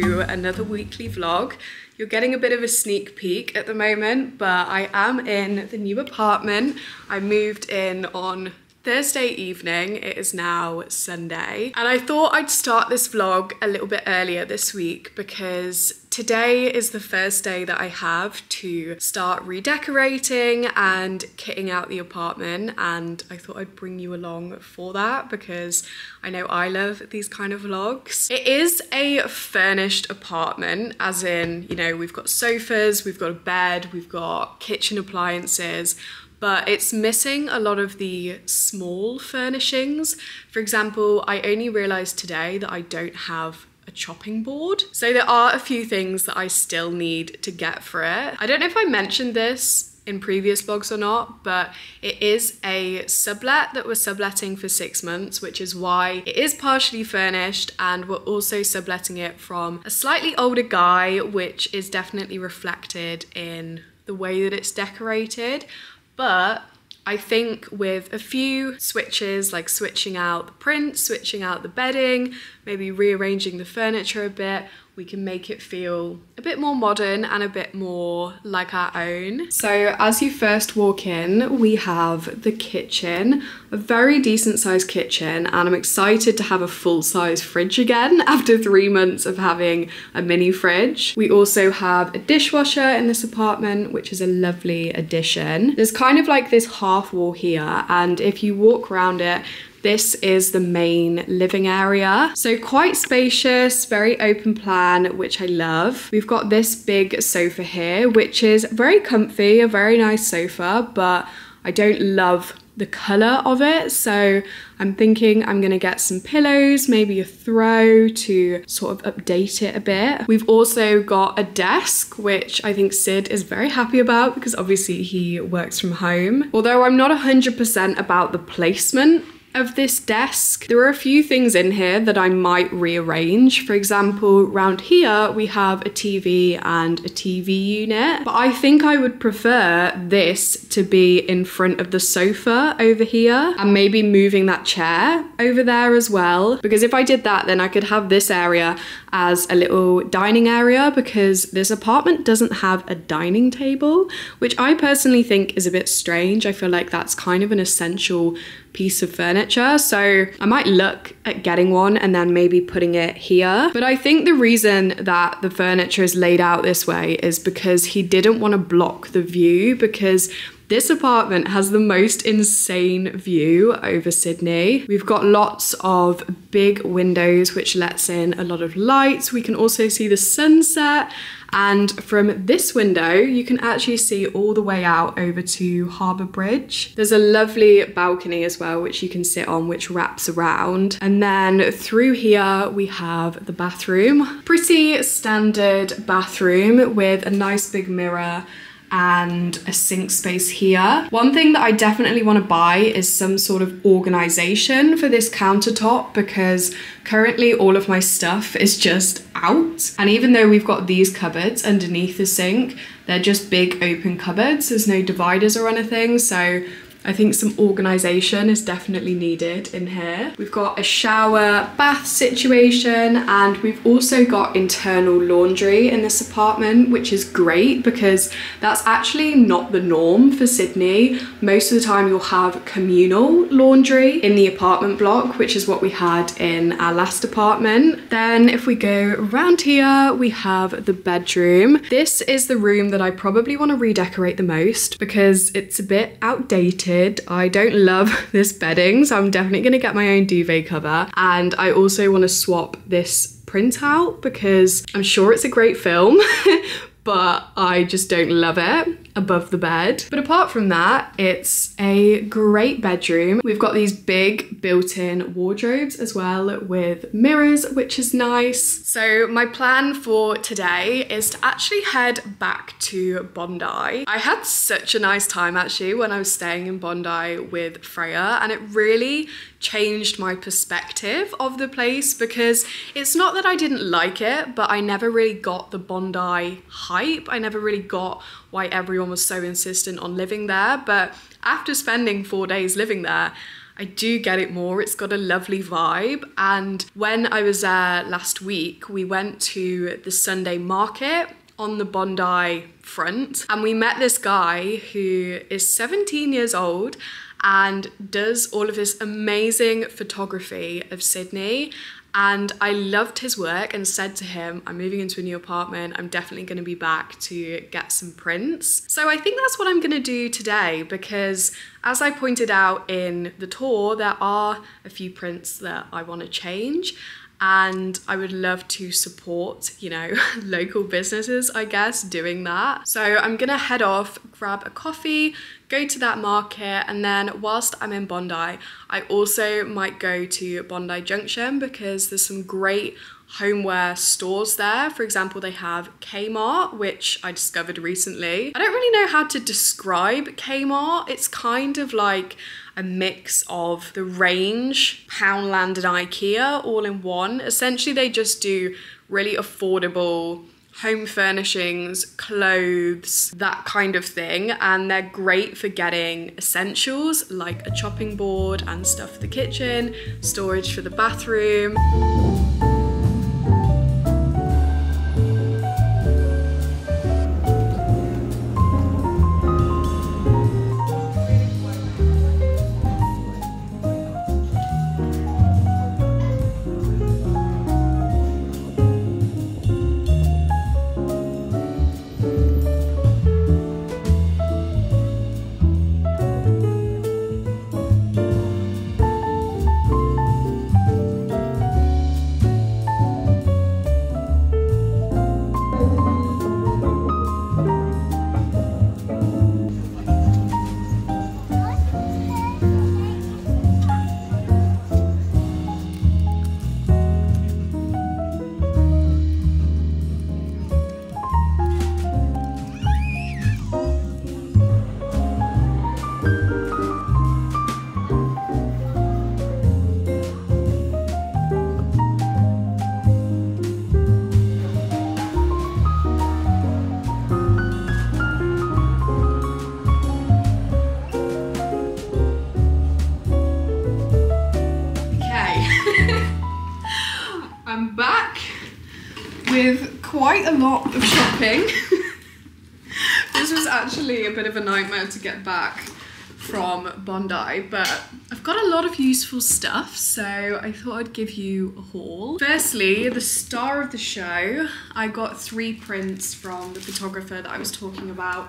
to another weekly vlog. You're getting a bit of a sneak peek at the moment, but I am in the new apartment. I moved in on Thursday evening. It is now Sunday. And I thought I'd start this vlog a little bit earlier this week because today is the first day that I have to start redecorating and kitting out the apartment, and I thought I'd bring you along for that because I know I love these kind of vlogs. It is a furnished apartment, as in, you know, we've got sofas, we've got a bed, we've got kitchen appliances, but it's missing a lot of the small furnishings. For example, I only realized today that I don't have a chopping board. So there are a few things that I still need to get for it. I don't know if I mentioned this in previous vlogs or not, but it is a sublet that we're subletting for 6 months, which is why it is partially furnished, and we're also subletting it from a slightly older guy, which is definitely reflected in the way that it's decorated. But I think with a few switches, like switching out the print, switching out the bedding, maybe rearranging the furniture a bit, we can make it feel a bit more modern and a bit more like our own. So as you first walk in, we have the kitchen, a very decent sized kitchen, and I'm excited to have a full size fridge again after 3 months of having a mini fridge. We also have a dishwasher in this apartment, which is a lovely addition. There's kind of like this half wall here, and if you walk around it, this is the main living area. So quite spacious, very open plan, which I love. We've got this big sofa here, which is very comfy, a very nice sofa, but I don't love the color of it. So I'm thinking I'm gonna get some pillows, maybe a throw to sort of update it a bit. We've also got a desk, which I think Sid is very happy about because obviously he works from home. Although I'm not 100% about the placement of this desk. There are a few things in here that I might rearrange. For example, round here we have a TV and a TV unit, but I think I would prefer this to be in front of the sofa over here, and maybe moving that chair over there as well, because if I did that, then I could have this area as a little dining area, because this apartment doesn't have a dining table, which I personally think is a bit strange. I feel like that's kind of an essential piece of furniture, so I might look at getting one and then maybe putting it here. But I think the reason that the furniture is laid out this way is because he didn't want to block the view, because this apartment has the most insane view over Sydney. We've got lots of big windows which lets in a lot of lights. We can also see the sunset, and from this window you can actually see all the way out over to Harbour Bridge. There's a lovely balcony as well which you can sit on, which wraps around. And then through here we have the bathroom. Pretty standard bathroom with a nice big mirror and a sink space here. One thing that I definitely want to buy is some sort of organization for this countertop, because currently all of my stuff is just out. And even though we've got these cupboards underneath the sink, they're just big open cupboards. There's no dividers or anything, so I think some organization is definitely needed in here. We've got a shower bath situation, and we've also got internal laundry in this apartment, which is great because that's actually not the norm for Sydney. Most of the time you'll have communal laundry in the apartment block, which is what we had in our last apartment. Then if we go around here, we have the bedroom. This is the room that I probably want to redecorate the most because it's a bit outdated. I don't love this bedding, so I'm definitely going to get my own duvet cover, and I also want to swap this printout because I'm sure it's a great film but I just don't love it above the bed. But apart from that, it's a great bedroom. We've got these big built-in wardrobes as well with mirrors, which is nice. So my plan for today is to actually head back to Bondi. I had such a nice time actually when I was staying in Bondi with Freya, and it really changed my perspective of the place, because it's not that I didn't like it, but I never really got the Bondi hype. I never really got why everyone was so insistent on living there. But after spending 4 days living there, I do get it more. It's got a lovely vibe. And when I was there last week, we went to the Sunday market on the Bondi front, and we met this guy who is 17 years old and does all of this amazing photography of Sydney. And I loved his work and said to him, I'm moving into a new apartment. I'm definitely going to be back to get some prints. So I think that's what I'm going to do today, because as I pointed out in the tour, there are a few prints that I want to change. And I would love to support, you know, local businesses, I guess, doing that. So I'm gonna head off, grab a coffee, go to that market, and then whilst I'm in Bondi, I also might go to Bondi Junction because there's some great homeware stores there. For example, they have Kmart, which I discovered recently. I don't really know how to describe Kmart. It's kind of like a mix of The Range, Poundland, and Ikea all in one. Essentially, they just do really affordable home furnishings, clothes, that kind of thing. And they're great for getting essentials like a chopping board and stuff for the kitchen, storage for the bathroom. Quite a lot of shopping. This was actually a bit of a nightmare to get back from Bondi, but I've got a lot of useful stuff, so I thought I'd give you a haul. Firstly, the star of the show, I got 3 prints from the photographer that I was talking about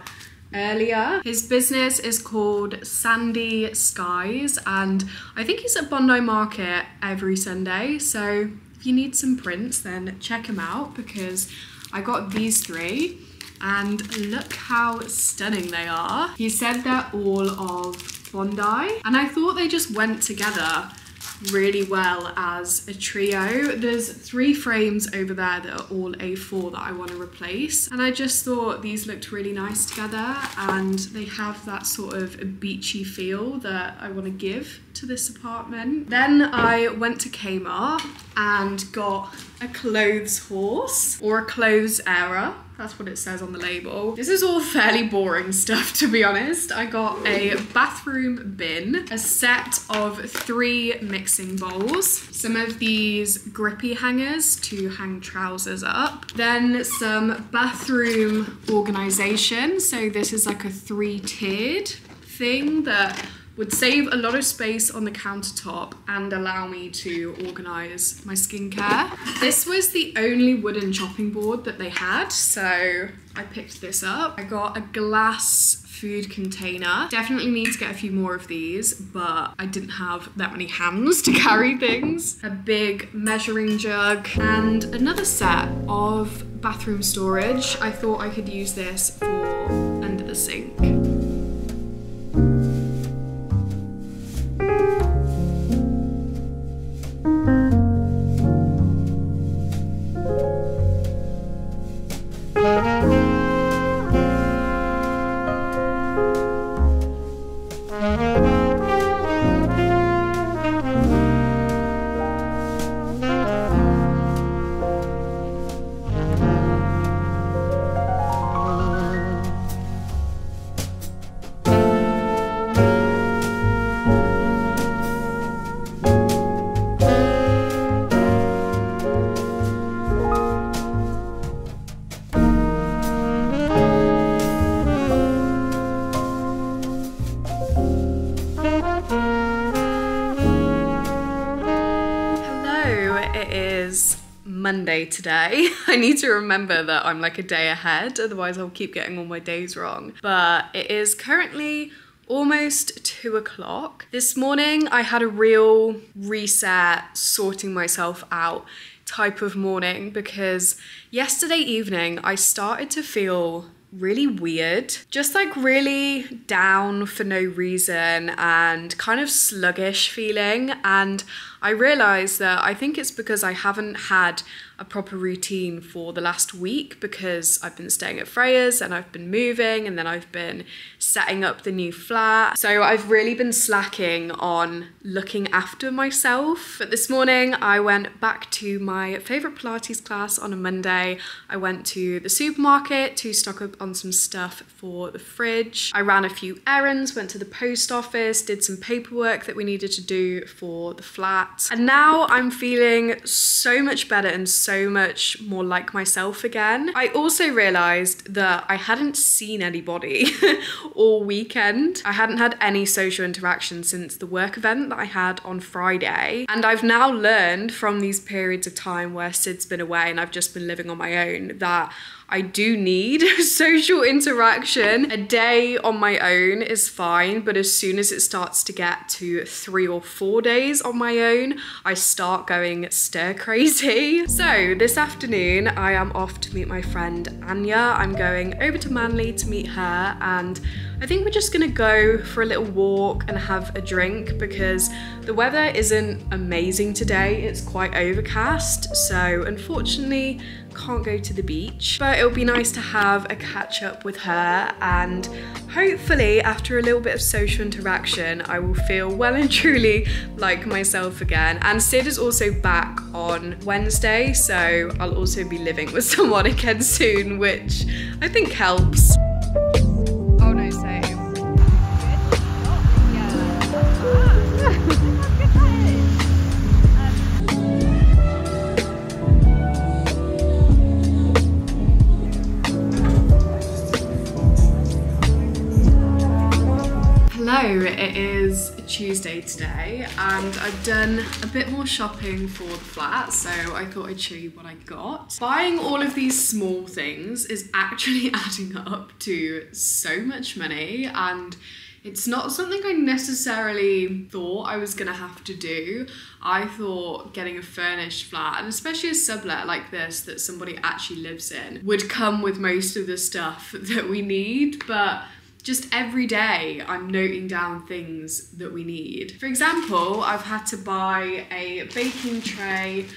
earlier. His business is called Sandy Skies, and I think he's at Bondi Market every Sunday, so if you need some prints, then check them out, because I got these 3 and look how stunning they are. He said they're all of Bondi, and I thought they just went together really well as a trio. There's 3 frames over there that are all A4 that I want to replace, and I just thought these looked really nice together, and they have that sort of beachy feel that I want to give to this apartment. Then I went to Kmart and got a clothes horse, or a clothes era. That's what it says on the label. This is all fairly boring stuff, to be honest. I got a bathroom bin, a set of 3 mixing bowls, some of these grippy hangers to hang trousers up, then some bathroom organization. So this is like a 3-tiered thing that would save a lot of space on the countertop and allow me to organise my skincare. This was the only wooden chopping board that they had, so I picked this up. I got a glass food container. Definitely need to get a few more of these, but I didn't have that many hands to carry things. A big measuring jug and another set of bathroom storage. I thought I could use this for under the sink. It is Monday today. I need to remember that I'm like a day ahead, otherwise I'll keep getting all my days wrong. But it is currently almost 2 o'clock. This morning I had a real reset, sorting myself out type of morning because yesterday evening I started to feel really weird, just like really down for no reason and kind of sluggish feeling. And I realized that I think it's because I haven't had a proper routine for the last week because I've been staying at Freya's and I've been moving and then I've been setting up the new flat. So I've really been slacking on looking after myself. But this morning I went back to my favorite Pilates class on a Monday. I went to the supermarket to stock up on some stuff for the fridge. I ran a few errands, went to the post office, did some paperwork that we needed to do for the flat. And now I'm feeling so much better and so much more like myself again. I also realized that I hadn't seen anybody all weekend. I hadn't had any social interaction since the work event that I had on Friday. And I've now learned from these periods of time where Sid's been away and I've just been living on my own that I do need social interaction. A day on my own is fine, but as soon as it starts to get to 3 or 4 days on my own, I start going stir crazy. So this afternoon, I am off to meet my friend Anya. I'm going over to Manly to meet her, and I think we're just gonna go for a little walk and have a drink because the weather isn't amazing today. It's quite overcast, so unfortunately, can't go to the beach, but it'll be nice to have a catch up with her, and hopefully after a little bit of social interaction I will feel well and truly like myself again. And Sid is also back on Wednesday, so I'll also be living with someone again soon, which I think helps. Oh no, save. Hello, it is Tuesday today and I've done a bit more shopping for the flat, so I thought I'd show you what I got. Buying all of these small things is actually adding up to so much money, and it's not something I necessarily thought I was gonna have to do. I thought getting a furnished flat, and especially a sublet like this that somebody actually lives in, would come with most of the stuff that we need, but just every day I'm noting down things that we need. For example, I've had to buy a baking tray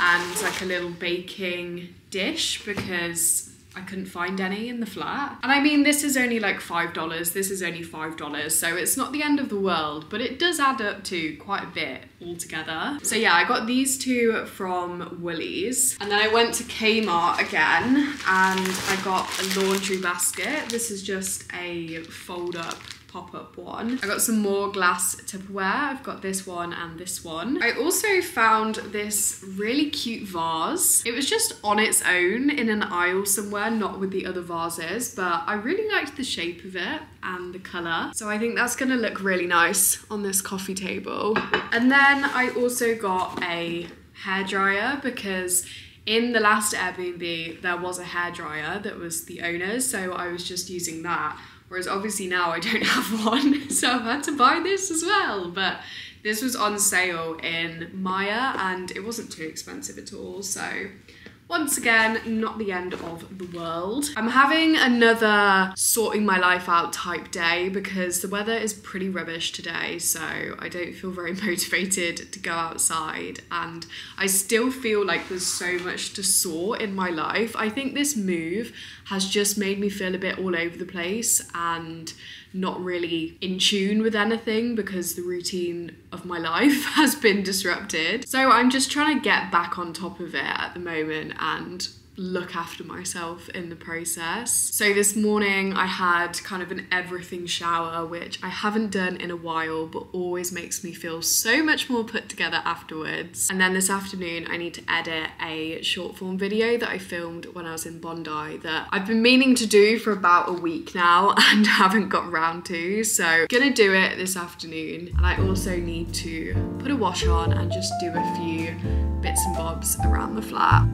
and like a little baking dish because I couldn't find any in the flat. And I mean, this is only like $5, this is only $5, so it's not the end of the world, but it does add up to quite a bit altogether. So yeah, I got these two from Woolies, and then I went to Kmart again and I got a laundry basket. This is just a fold up pop-up one. I got some more glass Tupperware. I've got this one and this one. I also found this really cute vase. It was just on its own in an aisle somewhere, not with the other vases, but I really liked the shape of it and the color. So I think that's gonna look really nice on this coffee table. And then I also got a hairdryer because in the last Airbnb, there was a hairdryer that was the owner's, so I was just using that. Whereas obviously now I don't have one, so I've had to buy this as well. But this was on sale in Maya and it wasn't too expensive at all. So once again, not the end of the world. I'm having another sorting my life out type day because the weather is pretty rubbish today. So I don't feel very motivated to go outside. And I still feel like there's so much to sort in my life. I think this move has just made me feel a bit all over the place and not really in tune with anything because the routine of my life has been disrupted. So I'm just trying to get back on top of it at the moment and look after myself in the process. So this morning I had kind of an everything shower, which I haven't done in a while, but always makes me feel so much more put together afterwards. And then this afternoon I need to edit a short form video that I filmed when I was in Bondi that I've been meaning to do for about a week now and haven't got around to. So gonna do it this afternoon. And I also need to put a wash on and just do a few bits and bobs around the flat.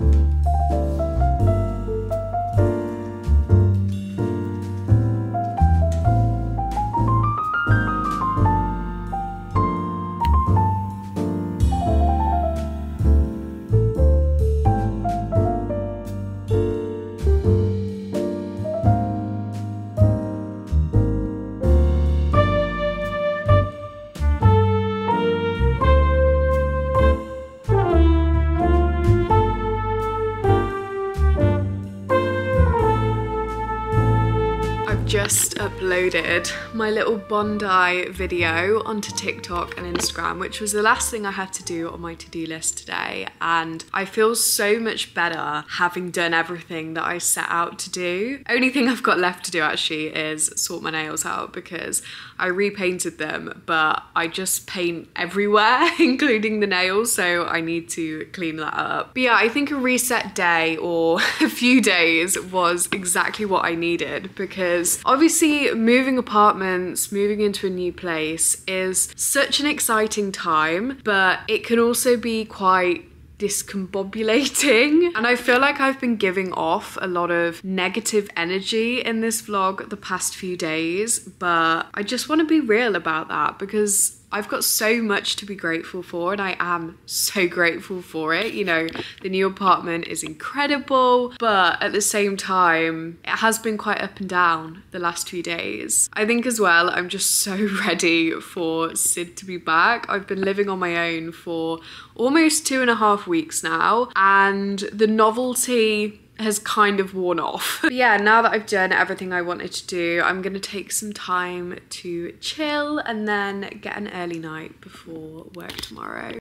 Just uploaded my little Bondi video onto TikTok and Instagram, which was the last thing I had to do on my to-do list today, and I feel so much better having done everything that I set out to do. Only thing I've got left to do actually is sort my nails out because I repainted them, but I just paint everywhere including the nails, so I need to clean that up. But yeah, I think a reset day or a few days was exactly what I needed, because obviously, moving apartments, moving into a new place is such an exciting time, but it can also be quite discombobulating, and I feel like I've been giving off a lot of negative energy in this vlog the past few days, but I just want to be real about that because I've got so much to be grateful for, and I am so grateful for it. You know, the new apartment is incredible, but at the same time, it has been quite up and down the last few days. I think as well, I'm just so ready for Sid to be back. I've been living on my own for almost 2.5 weeks now, and the novelty has kind of worn off. But yeah, now that I've done everything I wanted to do, I'm gonna take some time to chill and then get an early night before work tomorrow.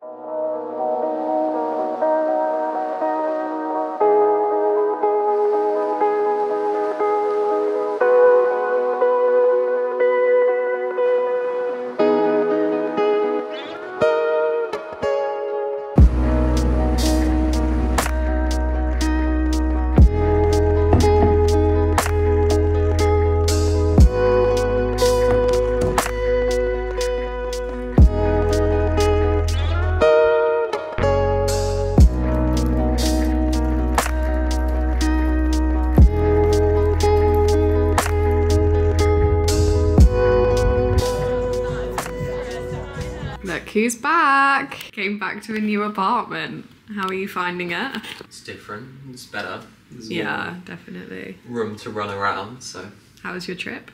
Who's back? Came back to a new apartment. How are you finding it? It's different, it's better. There's yeah, definitely. Room to run around, so. How was your trip?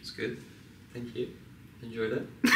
It's good, thank you. Enjoyed it.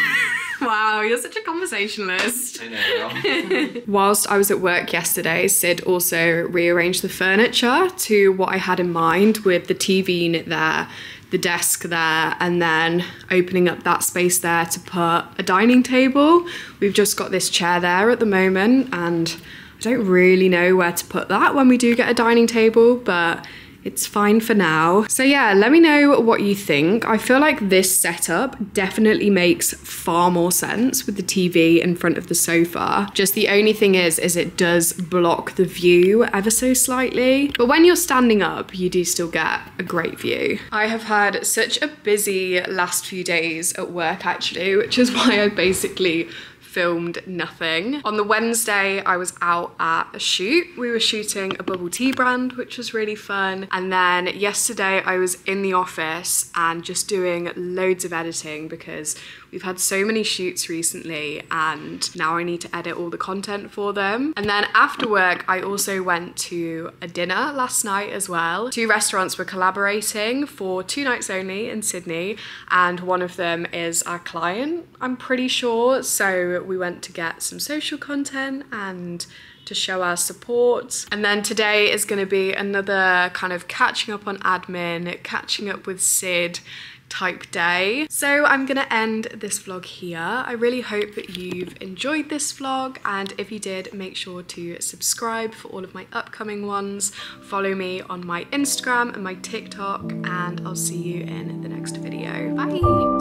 Wow, you're such a conversationalist. I know. Whilst I was at work yesterday, Sid also rearranged the furniture to what I had in mind, with the TV unit there, the desk there, and then opening up that space there to put a dining table. We've just got this chair there at the moment, and I don't really know where to put that when we do get a dining table, but it's fine for now. So yeah, let me know what you think. I feel like this setup definitely makes far more sense with the TV in front of the sofa. Just the only thing is it does block the view ever so slightly. But when you're standing up, you do still get a great view. I have had such a busy last few days at work actually, which is why I basically filmed nothing. On the Wednesday, I was out at a shoot. We were shooting a bubble tea brand, which was really fun. And then yesterday I was in the office and just doing loads of editing because we've had so many shoots recently, and now I need to edit all the content for them. And then after work, I also went to a dinner last night as well. Two restaurants were collaborating for 2 nights only in Sydney, and one of them is our client, I'm pretty sure. So we went to get some social content and to show our support. And then today is going to be another kind of catching up on admin, catching up with Sid, type day. So I'm gonna end this vlog here. I really hope that you've enjoyed this vlog, and if you did, make sure to subscribe for all of my upcoming ones. Follow me on my Instagram and my TikTok, and I'll see you in the next video. Bye!